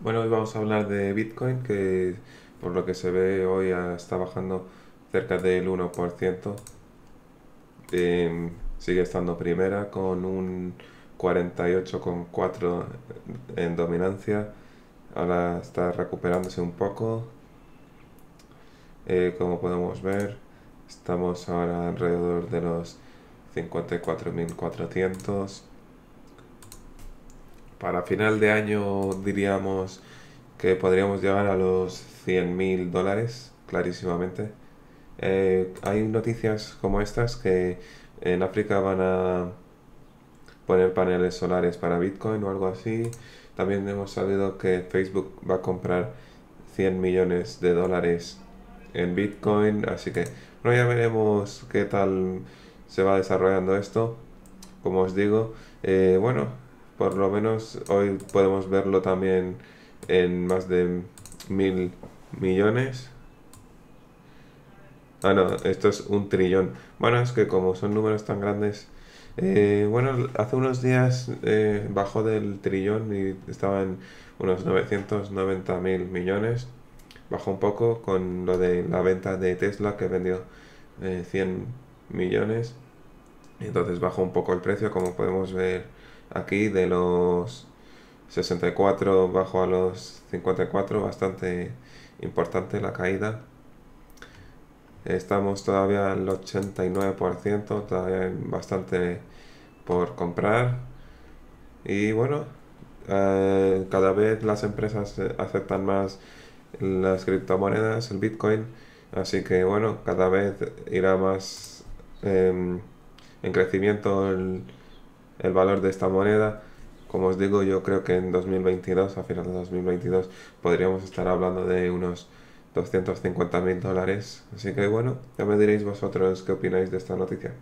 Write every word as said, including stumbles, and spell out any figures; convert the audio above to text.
Bueno, hoy vamos a hablar de Bitcoin, que por lo que se ve hoy está bajando cerca del uno por ciento. Eh, sigue estando primera con un cuarenta y ocho coma cuatro por ciento en dominancia. Ahora está recuperándose un poco. Eh, como podemos ver, estamos ahora alrededor de los cincuenta y cuatro mil cuatrocientos. Para final de año diríamos que podríamos llegar a los cien mil dólares, clarísimamente. Eh, hay noticias como estas, que en África van a poner paneles solares para Bitcoin o algo así. También hemos sabido que Facebook va a comprar cien millones de dólares en Bitcoin, así que bueno, ya veremos qué tal se va desarrollando esto. Como os digo, eh, bueno, por lo menos hoy podemos verlo también en más de mil millones. Ah, no, esto es un trillón. Bueno, es que como son números tan grandes... Eh, bueno, hace unos días eh, bajó del trillón y estaba en unos novecientos noventa mil millones. Bajó un poco con lo de la venta de Tesla, que vendió eh, cien millones. Entonces bajó un poco el precio, como podemos ver aquí, de los sesenta y cuatro bajó a los cincuenta y cuatro, bastante importante la caída. Estamos todavía al ochenta y nueve por ciento, todavía hay bastante por comprar. Y bueno, eh, cada vez las empresas aceptan más las criptomonedas, el Bitcoin. Así que bueno, cada vez irá más eh, en crecimiento el, el valor de esta moneda. Como os digo, yo creo que en dos mil veintidós, a finales de dos mil veintidós, podríamos estar hablando de unos doscientos cincuenta mil dólares. Así que bueno, ya me diréis vosotros qué opináis de esta noticia.